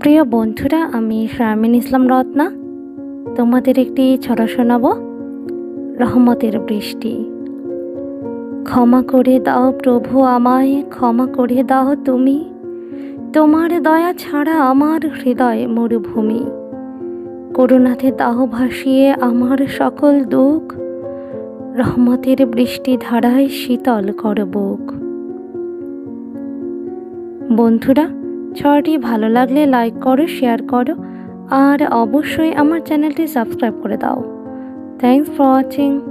प्रिय बंधुरा आमी शार्मिन इस्लाम रत्ना तोमादेर एकटी छड़ा शोनाबो। रहमतेर बृष्टि। क्षमा करे दाओ प्रभु आमाय, क्षमा करे दाओ तुमी, तोमार दया छाड़ा आमार हृदय मरुभूमि। करुणाते दाओ भासिये आमार सकल दुख, रहमतेर बृष्टि धाराय शीतल करो बुक। बंधुरा छड़ी भालो लागले लाइक करो, शेयर करो और अवश्य आमार चैनलटी सबस्क्राइब करे दाओ। Thanks for watching.